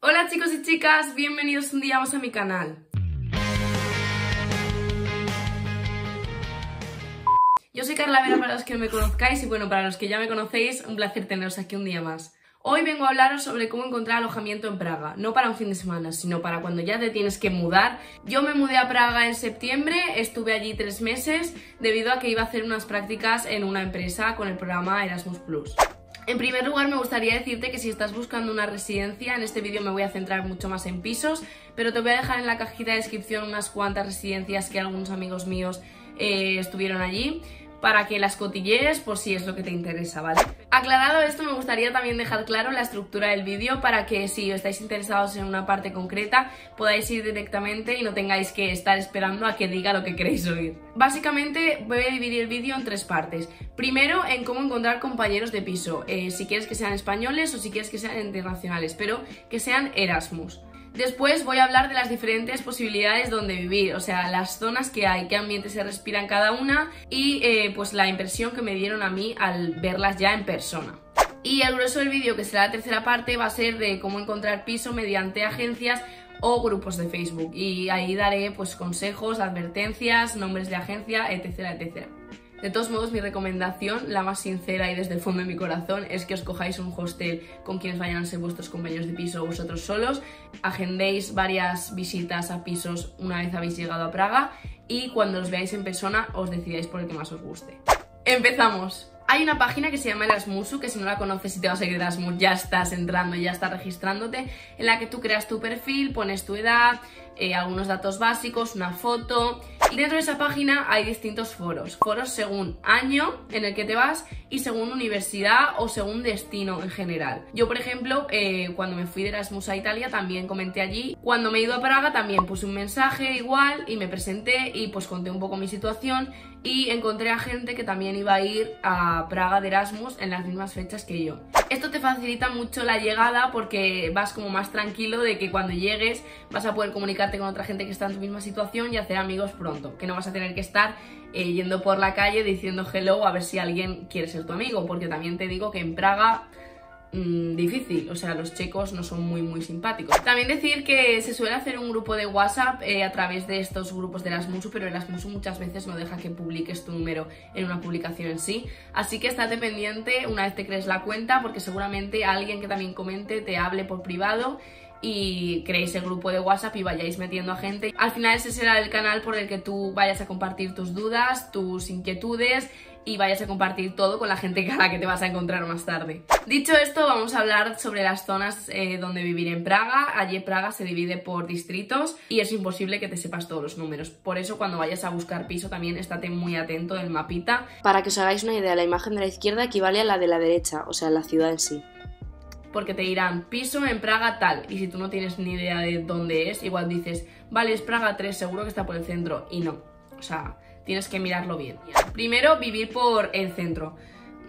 Hola chicos y chicas, bienvenidos un día más a mi canal. Yo soy Carla Vera para los que no me conozcáis y bueno, para los que ya me conocéis, un placer teneros aquí un día más. Hoy vengo a hablaros sobre cómo encontrar alojamiento en Praga, no para un fin de semana, sino para cuando ya te tienes que mudar. Yo me mudé a Praga en septiembre, estuve allí 3 meses debido a que iba a hacer unas prácticas en una empresa con el programa Erasmus Plus. En primer lugar, me gustaría decirte que si estás buscando una residencia, en este vídeo me voy a centrar mucho más en pisos, pero te voy a dejar en la cajita de descripción unas cuantas residencias que algunos amigos míos estuvieron allí, para que las cotillees por si es lo que te interesa, ¿vale? Aclarado esto, me gustaría también dejar claro la estructura del vídeo para que si estáis interesados en una parte concreta podáis ir directamente y no tengáis que estar esperando a que diga lo que queréis oír. Básicamente voy a dividir el vídeo en 3 partes. Primero, en cómo encontrar compañeros de piso, si quieres que sean españoles o si quieres que sean internacionales, pero que sean Erasmus. Después voy a hablar de las diferentes posibilidades donde vivir, o sea, las zonas que hay, qué ambiente se respira en cada una y pues la impresión que me dieron a mí al verlas ya en persona. Y el grueso del vídeo, que será la 3ª parte, va a ser de cómo encontrar piso mediante agencias o grupos de Facebook, y ahí daré pues consejos, advertencias, nombres de agencia, etc, etc. De todos modos, mi recomendación, la más sincera y desde el fondo de mi corazón, es que os cojáis un hostel con quienes vayan a ser vuestros compañeros de piso o vosotros solos, agendéis varias visitas a pisos una vez habéis llegado a Praga y cuando los veáis en persona os decidáis por el que más os guste. ¡Empezamos! Hay una página que se llama Erasmusu, que si no la conoces, si te vas a Erasmus ya estás entrando, ya estás registrándote, en la que tú creas tu perfil, pones tu edad, algunos datos básicos, una foto. Y dentro de esa página hay distintos foros, foros según año en el que te vas y según universidad o según destino en general. Yo, por ejemplo, cuando me fui de Erasmus a Italia también comenté allí, cuando me he ido a Praga también puse un mensaje igual y me presenté y pues conté un poco mi situación y encontré a gente que también iba a ir a Praga de Erasmus en las mismas fechas que yo. Esto te facilita mucho la llegada porque vas como más tranquilo de que cuando llegues vas a poder comunicarte con otra gente que está en tu misma situación y hacer amigos pronto, que no vas a tener que estar yendo por la calle diciendo hello a ver si alguien quiere ser tu amigo, porque también te digo que en Praga difícil, o sea, los checos no son muy simpáticos. También decir que se suele hacer un grupo de WhatsApp a través de estos grupos de Erasmusu, pero Erasmusu muchas veces no deja que publiques tu número en una publicación en sí, así que estate pendiente una vez te crees la cuenta porque seguramente alguien que también comente te hable por privado y creéis el grupo de WhatsApp y vayáis metiendo a gente. Al final ese será el canal por el que tú vayas a compartir tus dudas, tus inquietudes y vayas a compartir todo con la gente a la que te vas a encontrar más tarde. Dicho esto, vamos a hablar sobre las zonas donde vivir en Praga. Allí en Praga se divide por distritos y es imposible que te sepas todos los números. Por eso cuando vayas a buscar piso también estate muy atento del mapita. Para que os hagáis una idea, la imagen de la izquierda equivale a la de la derecha, o sea, la ciudad en sí. Porque te dirán piso en Praga tal, y si tú no tienes ni idea de dónde es, igual dices, vale, es Praga 3, seguro que está por el centro, y no, o sea, tienes que mirarlo bien. Primero, vivir por el centro,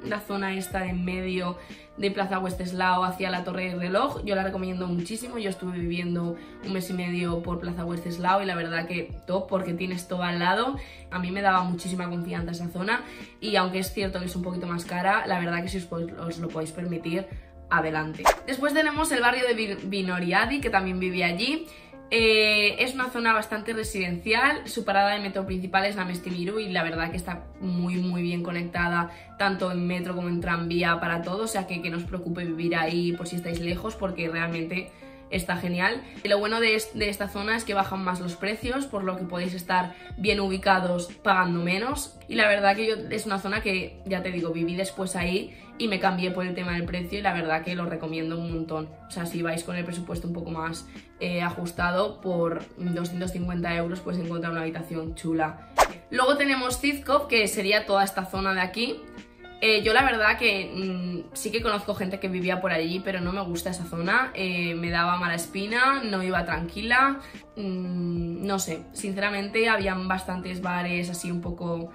la zona esta de en medio de Plaza Wenceslao hacia la Torre del Reloj, yo la recomiendo muchísimo. Yo estuve viviendo 1 mes y medio por Plaza Wenceslao y la verdad que top, porque tienes todo al lado. A mí me daba muchísima confianza esa zona y aunque es cierto que es un poquito más cara, la verdad que si os lo podéis permitir, adelante. Después tenemos el barrio de Vinohrady, que también viví allí. Es una zona bastante residencial, su parada de metro principal es Namesti Miru y la verdad que está muy bien conectada tanto en metro como en tranvía para todo, o sea que no os preocupe vivir ahí por si estáis lejos porque realmente está genial. Lo bueno de esta zona es que bajan más los precios, por lo que podéis estar bien ubicados pagando menos. Y la verdad que es una zona que, ya te digo, viví después ahí y me cambié por el tema del precio y la verdad que lo recomiendo un montón. O sea, si vais con el presupuesto un poco más ajustado, por 250 € puedes encontrar una habitación chula. Luego tenemos Zizkov, que sería toda esta zona de aquí. Yo la verdad que sí que conozco gente que vivía por allí, pero no me gusta esa zona, me daba mala espina, no iba tranquila, no sé, sinceramente habían bastantes bares así un poco,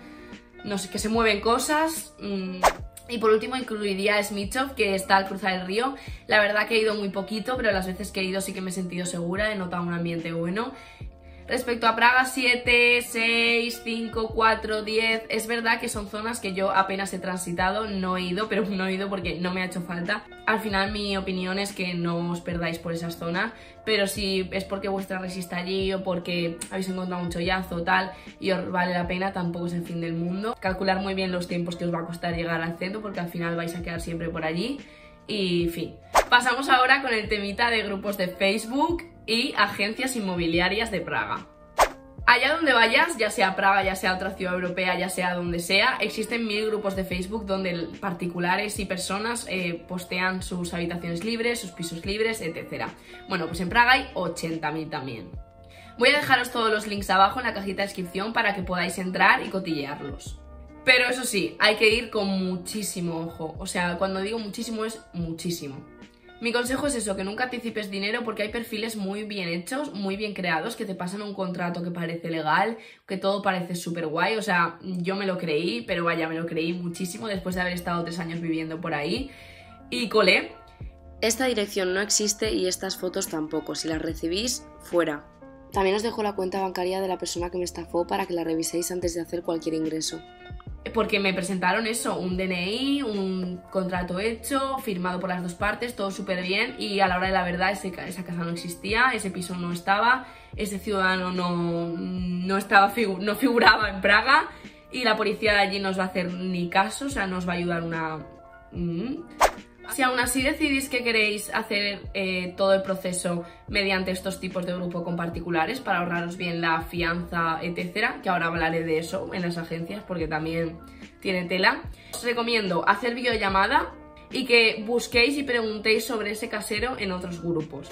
no sé, que se mueven cosas. Y por último incluiría Smichov, que está al cruzar el río. La verdad que he ido muy poquito, pero las veces que he ido sí que me he sentido segura, he notado un ambiente bueno. Respecto a Praga, 7, 6, 5, 4, 10. Es verdad que son zonas que yo apenas he transitado, no he ido, pero no he ido porque no me ha hecho falta. Al final mi opinión es que no os perdáis por esas zonas, pero si es porque vuestra resi está allí o porque habéis encontrado un chollazo o tal y os vale la pena, tampoco es el fin del mundo. Calcular muy bien los tiempos que os va a costar llegar al centro porque al final vais a quedar siempre por allí y fin. Pasamos ahora con el temita de grupos de Facebook y agencias inmobiliarias de Praga. Allá donde vayas, ya sea Praga, ya sea otra ciudad europea, ya sea donde sea, existen 1000 grupos de Facebook donde particulares y personas postean sus habitaciones libres, sus pisos libres, etc. Bueno, pues en Praga hay 80.000 también. Voy a dejaros todos los links abajo en la cajita de descripción para que podáis entrar y cotillearlos. Pero eso sí, hay que ir con muchísimo ojo. O sea, cuando digo muchísimo es muchísimo. Mi consejo es eso, que nunca anticipes dinero porque hay perfiles muy bien hechos, muy bien creados, que te pasan un contrato que parece legal, que todo parece súper guay. O sea, yo me lo creí, pero vaya, me lo creí muchísimo después de haber estado 3 años viviendo por ahí. Y colé. Esta dirección no existe y estas fotos tampoco. Si las recibís, fuera. También os dejo la cuenta bancaria de la persona que me estafó para que la reviséis antes de hacer cualquier ingreso. Porque me presentaron eso, un DNI, un contrato hecho, firmado por las dos partes, todo súper bien, y a la hora de la verdad esa casa no existía, ese piso no estaba, ese ciudadano no figuraba en Praga, y la policía de allí no os va a hacer ni caso, o sea, no os va a ayudar una... Si aún así decidís que queréis hacer todo el proceso mediante estos tipos de grupo con particulares para ahorraros bien la fianza, etc., que ahora hablaré de eso en las agencias porque también tiene tela, os recomiendo hacer videollamada y que busquéis y preguntéis sobre ese casero en otros grupos.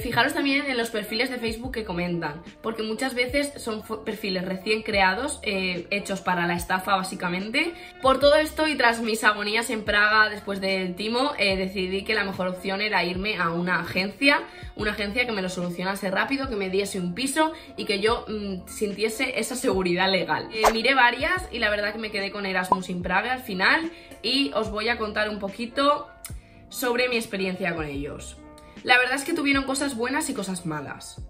Fijaros también en los perfiles de Facebook que comentan, porque muchas veces son perfiles recién creados, hechos para la estafa básicamente. Por todo esto y tras mis agonías en Praga después del timo, decidí que la mejor opción era irme a una agencia que me lo solucionase rápido, que me diese un piso y que yo sintiese esa seguridad legal. Miré varias y la verdad que me quedé con Erasmus en Praga al final y os voy a contar un poquito sobre mi experiencia con ellos. La verdad es que tuvieron cosas buenas y cosas malas.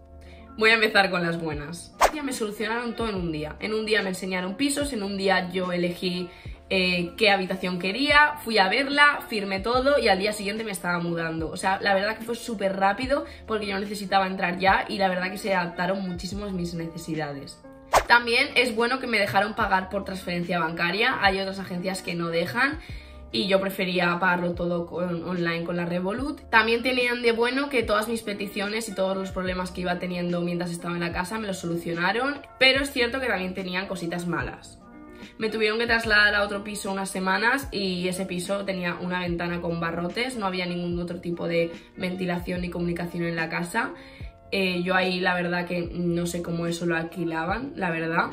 Voy a empezar con las buenas. Ya me solucionaron todo en un día. En un día me enseñaron pisos, en un día yo elegí qué habitación quería, fui a verla, firmé todo y al día siguiente me estaba mudando. O sea, la verdad que fue súper rápido porque yo necesitaba entrar ya y la verdad que se adaptaron muchísimo a mis necesidades. También es bueno que me dejaron pagar por transferencia bancaria. Hay otras agencias que no dejan. Y yo prefería pagarlo todo online con la Revolut. También tenían de bueno que todas mis peticiones y todos los problemas que iba teniendo mientras estaba en la casa me los solucionaron, pero es cierto que también tenían cositas malas. Me tuvieron que trasladar a otro piso unas semanas y ese piso tenía una ventana con barrotes, no había ningún otro tipo de ventilación ni comunicación en la casa. Yo ahí la verdad que no sé cómo eso lo alquilaban, la verdad.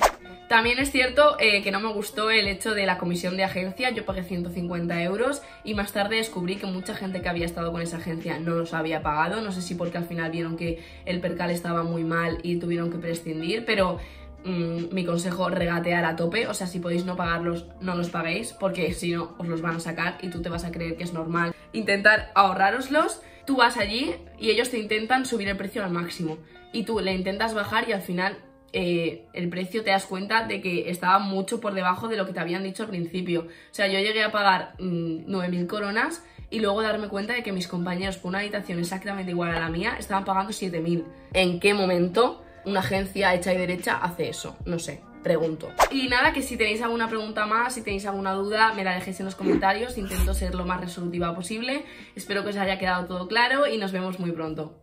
También es cierto que no me gustó el hecho de la comisión de agencia, yo pagué 150 € y más tarde descubrí que mucha gente que había estado con esa agencia no los había pagado, no sé si porque al final vieron que el percal estaba muy mal y tuvieron que prescindir, pero mi consejo, regatear a tope, o sea, si podéis no pagarlos, no los paguéis, porque si no os los van a sacar y tú te vas a creer que es normal. Intentar ahorrároslos. Tú vas allí y ellos te intentan subir el precio al máximo y tú le intentas bajar y al final... el precio te das cuenta de que estaba mucho por debajo de lo que te habían dicho al principio. O sea, yo llegué a pagar 9.000 coronas y luego darme cuenta de que mis compañeros por una habitación exactamente igual a la mía estaban pagando 7.000. ¿En qué momento una agencia hecha y derecha hace eso? No sé, pregunto. Y nada, que si tenéis alguna pregunta más, si tenéis alguna duda, me la dejéis en los comentarios. Intento ser lo más resolutiva posible. Espero que os haya quedado todo claro y nos vemos muy pronto.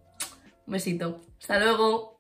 Un besito. ¡Hasta luego!